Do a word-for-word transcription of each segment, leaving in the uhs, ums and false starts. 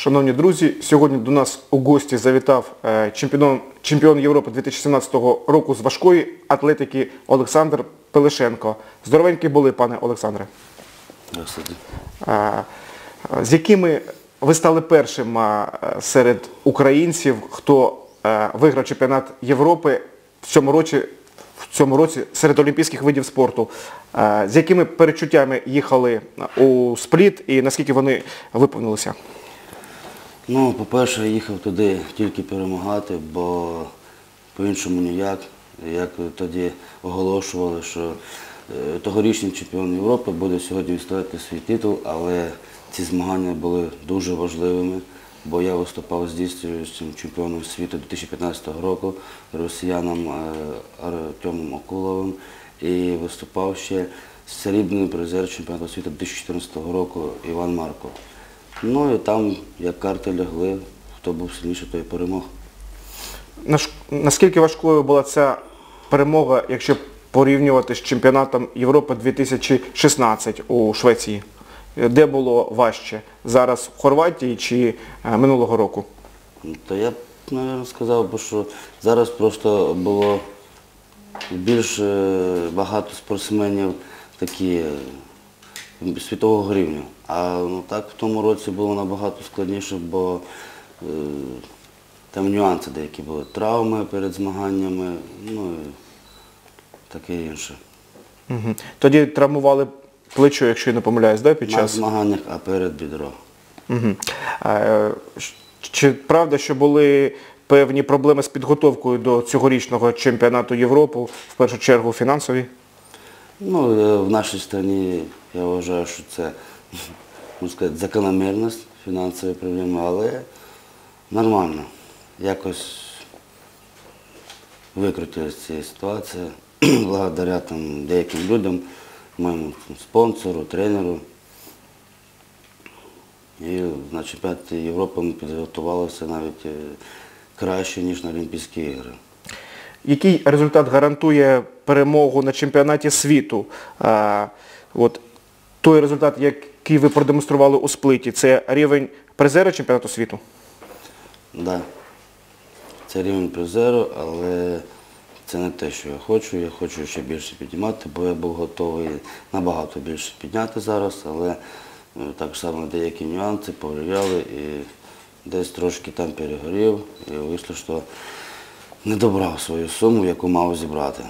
Шановні друзі, сьогодні до нас у гості завітав чемпіон, чемпіон Європи дві тисячі сімнадцятого року з важкої атлетики Олександр Пелешенко. Здоровенькі були, пане Олександре. З якими ви стали першим серед українців, хто виграв чемпіонат Європи в цьому році, в цьому році серед олімпійських видів спорту? З якими перечуттями їхали у Спліт і наскільки вони виповнилися? Ну, по-перше, я їхав туди тільки перемагати, бо по-іншому ніяк. Як тоді оголошували, що тогорічний чемпіон Європи буде сьогодні відстояти свій титул, але ці змагання були дуже важливими, бо я виступав з дійсним чемпіоном світу дві тисячі п'ятнадцятого року, росіяном Артемом Акуловим, і виступав ще срібний призер чемпіонату світу дві тисячі чотирнадцятого року Іван Марко. Ну і там, як карти лягли, хто був сильніший, той перемог. Наскільки важкою була ця перемога, якщо порівнювати з чемпіонатом Європи дві тисячі шістнадцятого у Швеції? Де було важче? Зараз в Хорватії чи минулого року? Та я б, мабуть, сказав, що зараз просто було більш багато спортсменів такі світового рівня. А ну, так в тому році було набагато складніше, бо е, там нюанси деякі були, травми перед змаганнями, ну і таке інше. Угу. Тоді травмували плечо, якщо я не помиляюсь, да, під час? На змаганнях, а перед бідро. Угу. Е, чи правда, що були певні проблеми з підготовкою до цьогорічного чемпіонату Європи, в першу чергу фінансові? Ну, в нашій країні, я вважаю, що це, можна сказати, закономірність, фінансові проблеми, але нормально. Якось викрутилася ця ситуація, благодаря там, деяким людям, моєму спонсору, тренеру. І на чемпіонаті Європи ми підготувалися навіть краще, ніж на Олімпійські ігри. Який результат гарантує перемогу на чемпіонаті світу? А, от, той результат, який ви продемонстрували у Спліті, це рівень призера чемпіонату світу? Так, да. Це рівень призеру, але це не те, що я хочу. Я хочу ще більше піднімати, бо я був готовий набагато більше підняти зараз, але так само деякі нюанси повлияли і десь трошки там перегорів і вийшло, що не добрав свою суму, яку мав зібрати.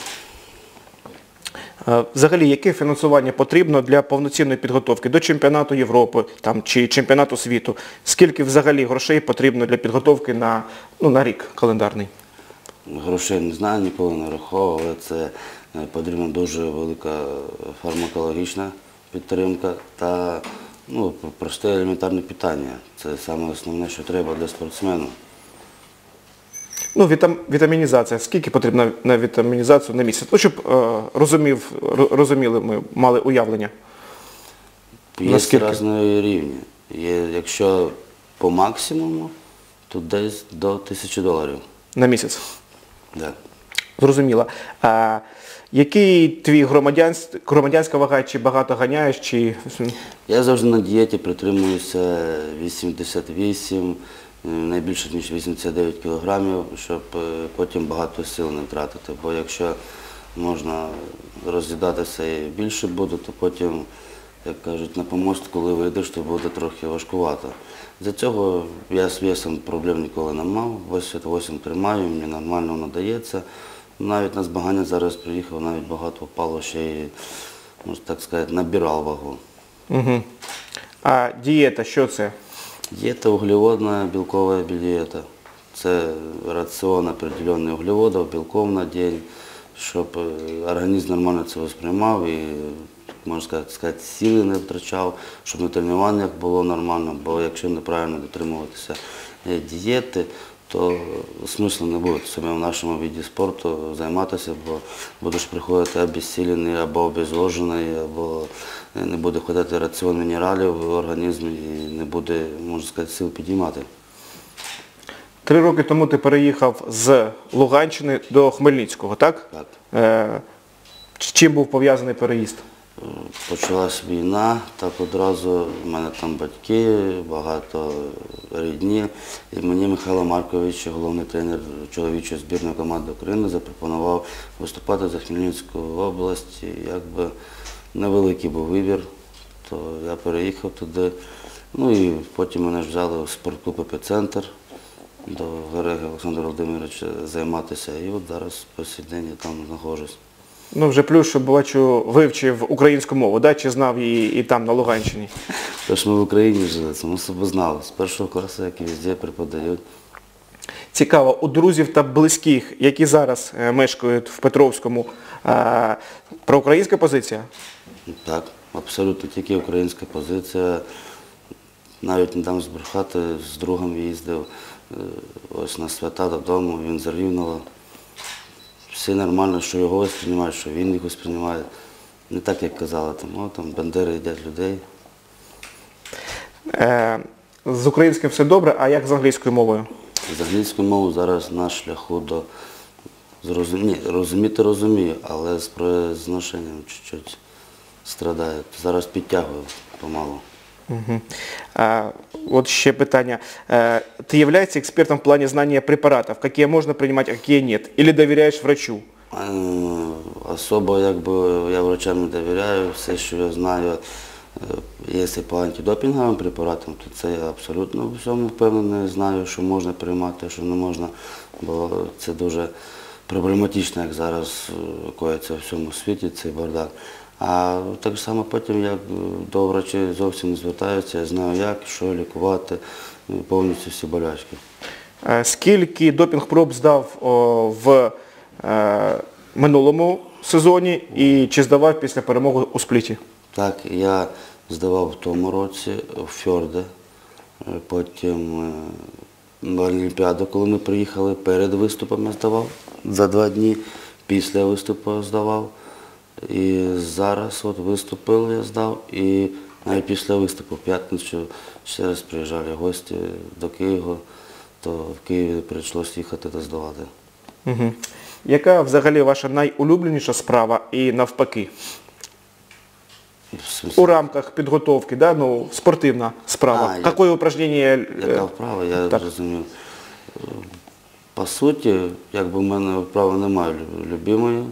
Взагалі, яке фінансування потрібно для повноцінної підготовки до чемпіонату Європи там, чи чемпіонату світу? Скільки взагалі грошей потрібно для підготовки на, ну, на рік календарний? Грошей не знаю, ніколи не рахував, але це потрібна дуже велика фармакологічна підтримка та ну, просте елементарне питання. Це саме основне, що треба для спортсмена. Ну, вітам, вітамінізація. Скільки потрібно на вітамінізацію на місяць? Ну, щоб е, розумів, розуміли ми, мали уявлення. Є різні рівні. Є, якщо по максимуму, то десь до тисячі доларів. На місяць? Так. Да. Зрозуміло. А який твій громадянсь... громадянська вага, чи багато ганяєш? Чи... Я завжди на дієті притримуюся вісімдесят вісім. Найбільше, ніж вісімдесят дев'ять кілограмів, щоб потім багато сил не втратити. Бо якщо можна роз'їдатися і більше буде, то потім, як кажуть, на помост, коли вийдеш, то буде трохи важкувато. За цього я з весом проблем ніколи не мав. вісімдесят вісім тримаю, мені нормально надається. Навіть на змагання зараз приїхав, навіть багато впало ще і, можна так сказати, набирав вагу. Угу. А дієта, що це? Дієта углеводна, білкова дієта. Це раціон определених углеводів, білков на день, щоб організм нормально це сприймав і, можна сказати, сили не втрачав, щоб на тренуваннях було нормально, бо якщо неправильно дотримуватися дієти, то смислу не буде саме в нашому віді спорту займатися, бо будеш приходити обезсилений, або обезвожений, або не буде ходити раціон мінералів в організмі і не буде, можна сказати, сил підіймати. Три роки тому ти переїхав з Луганщини до Хмельницького, так? Так. Чим був пов'язаний переїзд? почалась війна, так одразу в мене там батьки, багато рідні. І мені Михайло Маркович, головний тренер чоловічої збірної команди України, запропонував виступати за Хмельницьку область. Якби невеликий був вибір, то я переїхав туди. Ну і потім мене ж взяли в спортклуб «Епіцентр» до Гереги Олександра Володимировича займатися. І от зараз по сій день я там знаходжусь. Ну, вже плюс, що, бачу, вивчив українську мову, да? Чи знав її і там, на Луганщині? Тож ми в Україні жили, це ми себе знали. З першого класу, як і везде, преподають. Цікаво, у друзів та близьких, які зараз мешкають в Петровському, проукраїнська позиція? Так, абсолютно тільки українська позиція. Навіть не дам збрехати, з другом їздив ось на свята додому, він з Рівного. Все нормально, що його сприймають, що він їх сприймає. Не так, як казали, там бандери їдять людей. З українським все добре, а як з англійською мовою? З англійською мовою зараз на шляху до... Розуміти розумію, але з произношенням чуть-чуть страдаю. Зараз підтягую помалу. Вот еще питание. Ты являешься экспертом в плане знания препаратов? Какие можно принимать, а какие нет? Или доверяешь врачу? Особо я врачам не доверяю. Все, что я знаю, если по антидопинговым препаратам, то це я абсолютно в всьому впевнений, знаю, що можна приймати, що не можна. Бо це дуже проблематично, як зараз коїться в всьому світі, цей бардак. А так само потім я до врачів зовсім не звертаюся, я знаю, як, що лікувати, повністю всі болячки. Скільки допінг-проб здав в минулому сезоні і чи здавав після перемоги у Спліті? Так, я здавав в тому році в Фьорде, потім на Олімпіаду, коли ми приїхали, перед виступом я здавав, за два дні після виступу здавав. І зараз от виступив, я здав, і навіть після виступу в п'ятницю ще раз приїжджали гості до Києва, то в Києві прийшлося їхати та здавати. Угу. Яка взагалі ваша найулюбленіша справа і навпаки? У рамках підготовки, да? Ну, спортивна справа. А, какое я... упражнення? Яка вправа, я так розумію. По суті, якби в мене вправи немає любимої.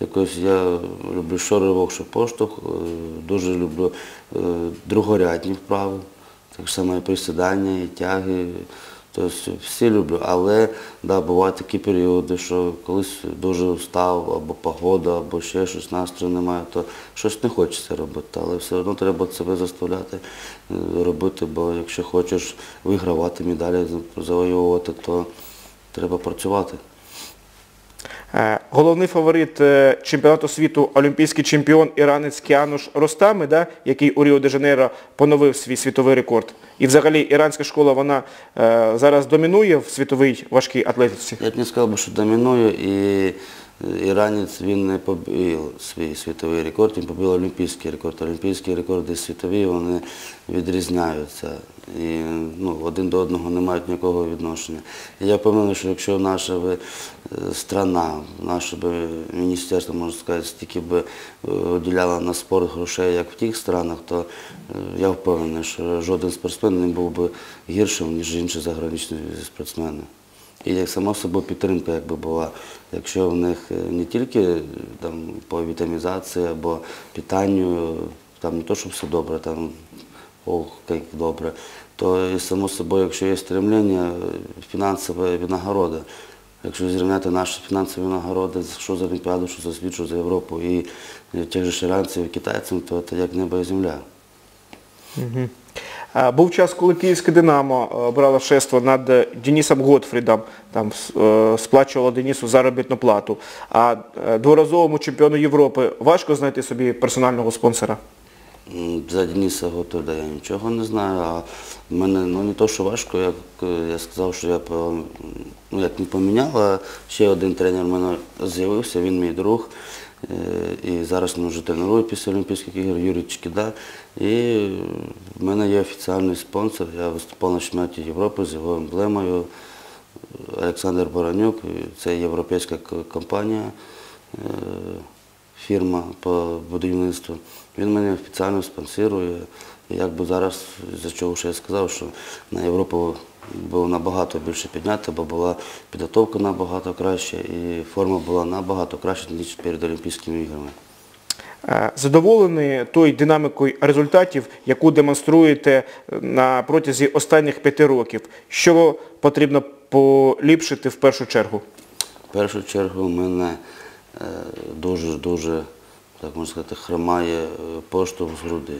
Якось я люблю що ривок, що поштовх, дуже люблю другорядні вправи, так само і присідання, і тяги, тобто всі люблю. Але бувають такі періоди, що колись дуже устав, або погода, або ще щось, настрою немає, то щось не хочеться робити, але все одно треба себе заставляти робити, бо якщо хочеш вигравати медалі, завоювати, то треба працювати. Головний фаворит чемпіонату світу – олімпійський чемпіон іранець Кіануш Ростами, який у Ріо-де-Жанейро поновив свій світовий рекорд. І взагалі іранська школа, вона зараз домінує в світовій важкій атлетиці? Я б не сказав, що домінує, і іранець, він не побив свій світовий рекорд, він побив олімпійський рекорд. Олімпійські рекорди світові, вони відрізняються. І один до одного не мають ніякого відношення. Я впевнений, що якщо наша страна, наше міністерство, можна сказати, стільки б виділяло на спорт грошей, як в тих странах, то я впевнений, що жоден спортсмен не був би гіршим, ніж інші заграничні спортсмени. І як само собою підтримка була, якщо в них не тільки по вітамізації або питанню, там не то, щоб все добре, там ох, як добре, то і само собою, якщо є стремлення, фінансова винагорода. Якщо зрівняти наші фінансові винагороди, що за Олімпіаду, що за світ, що за Європу, і тих же іранців і китайців, то це як небо і земля. Був час, коли київське «Динамо» брало шество над Денисом Готфрідом, сплачувало Денису заробітну плату. А дворазовому чемпіону Європи важко знайти собі персонального спонсора? За Дениса Готфріда я нічого не знаю, а в мене не то, що важко, як я сказав, що я не поміняв, а ще один тренер в мене з'явився, він мій друг. І зараз він вже тренує після Олімпійських ігор, Юрий Чкида. І в мене є офіційний спонсор, я виступав на чемпіонаті Європи з його емблемою Олександр Баранюк, це європейська компанія. фірма по будівництву. Він мене офіційно спонсорує. Якби зараз, за чого я сказав, що на Європу було набагато більше піднято, бо була підготовка набагато краще і форма була набагато краще, ніж перед Олімпійськими іграми. Задоволені той динамікою результатів, яку демонструєте на протязі останніх п'яти років? Що потрібно поліпшити в першу чергу? В першу чергу мене дуже-дуже, так можна сказати, хромає поштовх з груди.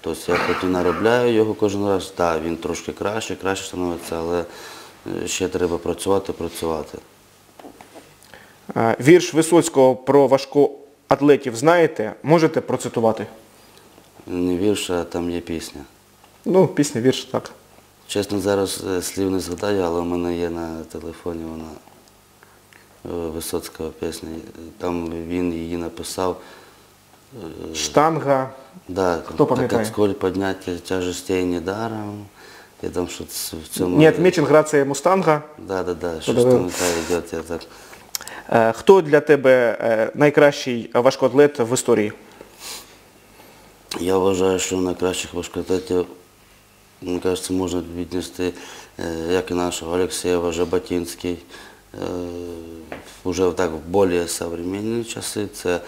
Тобто я хоч і наробляю його кожен раз, так, він трошки краще, краще становиться, але ще треба працювати, працювати. Вірш Висоцького про важкоатлетів знаєте? Можете процитувати? Не вірш, а там є пісня. Ну, пісня, вірш, так. Чесно, зараз слів не згадаю, але в мене є на телефоні вона. Висоцького пісня, там він її написав. Штанга, хто пам'ятає? Сколь підняття тяжестей недаром. Не відмічен грація мустанга? Так, так, щось там йде. Хто для тебе найкращий важкоатлет в історії? Я вважаю, що найкращих важкоатлетів, мені кажеться, можна віднести, як і нашого Алексеєва, Жабатинський. Уже так в более современные часы. Это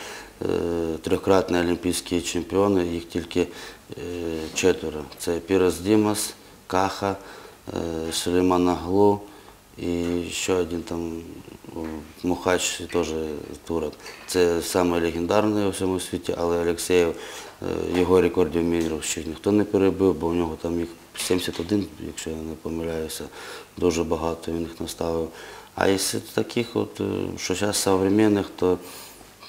трехкратные олимпийские чемпионы, их только четверо. Это Пирас Димас, Каха, Сулеймана Глу и еще один там Мухач, тоже турок. Это самые легендарные во всем свете, але Алексеев, его рекордів миру ще ніхто не перебив, бо у нього там їх сімдесят один, якщо я не помиляюся, дуже багато він їх наставив. А якщо таких, що зараз сучасних, то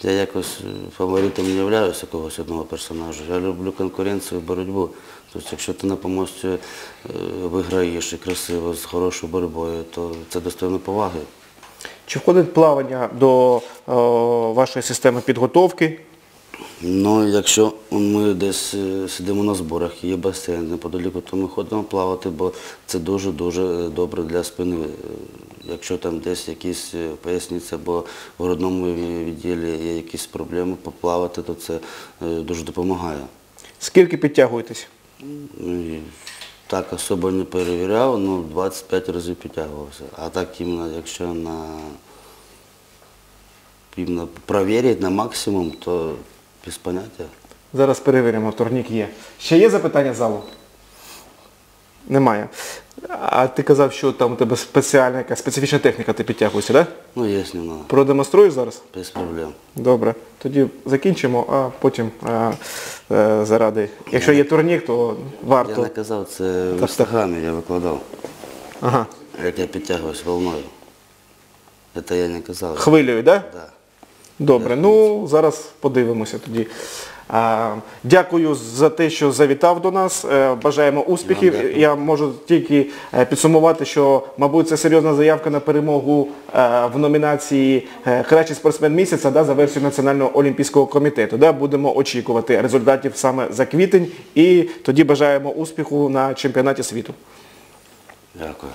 я якось фаворитом не являюся когось одного персонажа. Я люблю конкуренцію і боротьбу. Тобто, якщо ти на помості виграєш і красиво, з хорошою боротьбою, то це достойно поваги. Чи входить плавання до вашої системи підготовки? Ну, якщо ми десь сидимо на зборах, є басейн неподаліку, то ми ходимо плавати, бо це дуже-дуже добре для спини. Якщо там десь якісь поясниці, бо в грудному відділі є якісь проблеми, поплавати, то це дуже допомагає. Скільки підтягуєтесь? Так, особо не перевіряв, ну двадцять п'ять разів підтягувався. А так, якщо на... Іменно перевірити на максимум, то без поняття. Зараз перевіримо, турнік є. Ще є запитання залу? Немає. А ти казав, що там у тебе спеціальна, специфічна техніка, ти підтягуєшся, так? Ну, є, немає. Продемонструєш зараз? Без проблем. Добре. Тоді закінчимо, а потім заради. Якщо є турнік, то варто. Я не казав, це в інстаграмі я викладав. Ага. Як я підтягуюсь волною. Це я не казав. Хвилюю, так? Так. Добре, ну зараз подивимося тоді. Дякую за те, що завітав до нас. Бажаємо успіхів. Я можу тільки підсумувати, що, мабуть, це серйозна заявка на перемогу в номінації «Кращий спортсмен місяця» за версією Національного олімпійського комітету. Будемо очікувати результатів саме за квітень і тоді бажаємо успіху на чемпіонаті світу. Дякую.